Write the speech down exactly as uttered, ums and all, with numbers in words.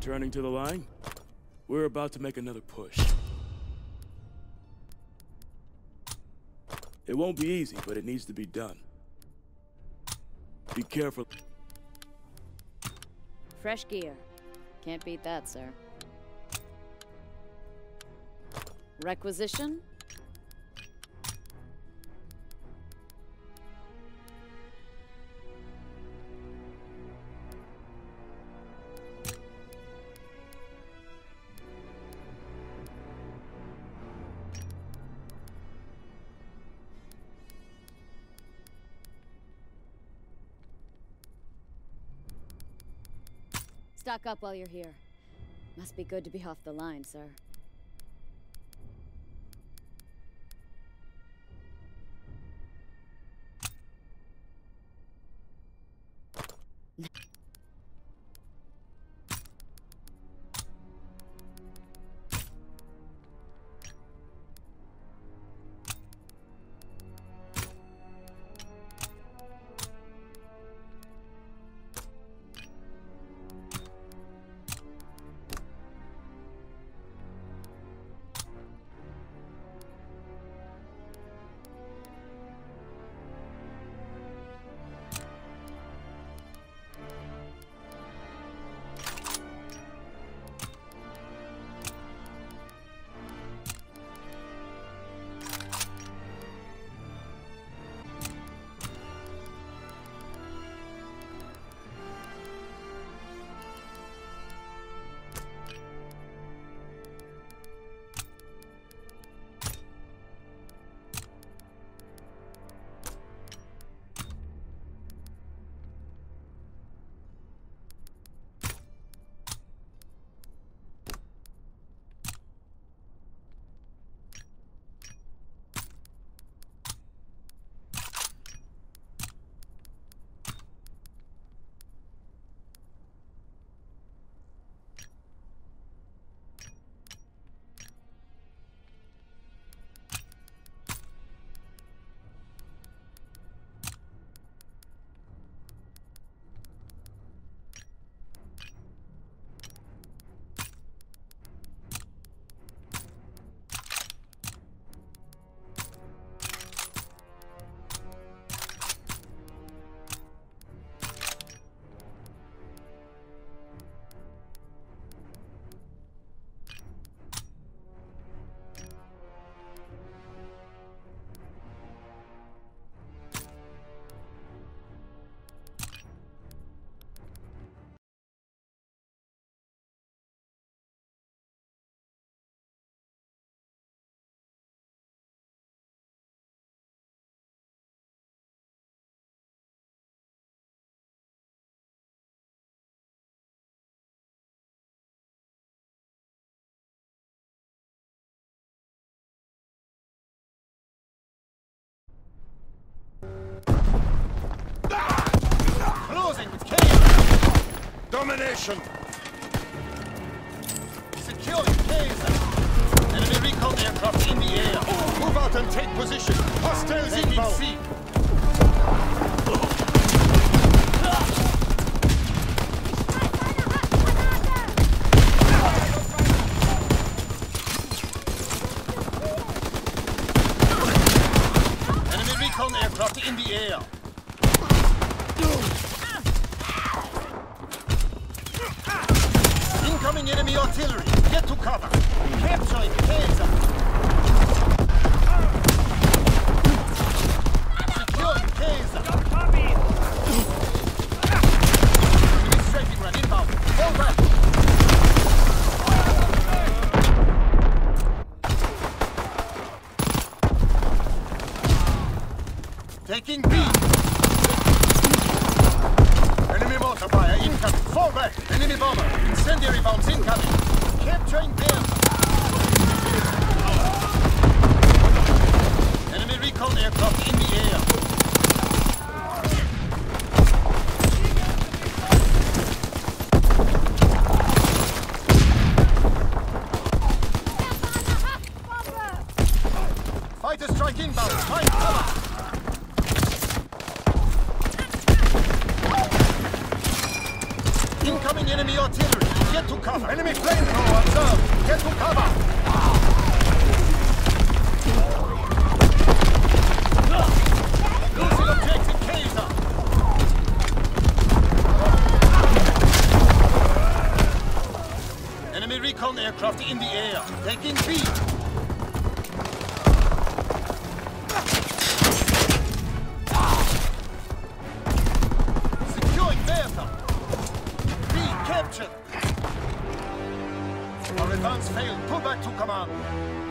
Returning to the line, we're about to make another push. It won't be easy, but it needs to be done. Be careful. Fresh gear. Can't beat that, sir. Requisition? Stock up while you're here. Must be good to be off the line, sir. Domination! Secure your case! Enemy recon aircraft in the air! Move out and take position! Hostiles inbound! Sea. Enemy recon aircraft in the air! Enemy artillery, get to cover. Capture it, Kaiser. Secure it, Kaiser. Enemy strafing run inbound. Fall back. Taking B. Enemy mortar fire incoming. Fall back. Enemy bomber. Incendiary bombs incoming. Capturing them. Enemy recon aircraft in the air. Incoming enemy artillery! Get to cover! Enemy flamethrower observed! Get to cover! Losing objective Kaiser! Enemy recon aircraft in the air, taking B. Securing Bertha. B captured. Our advance failed. Pull back to command.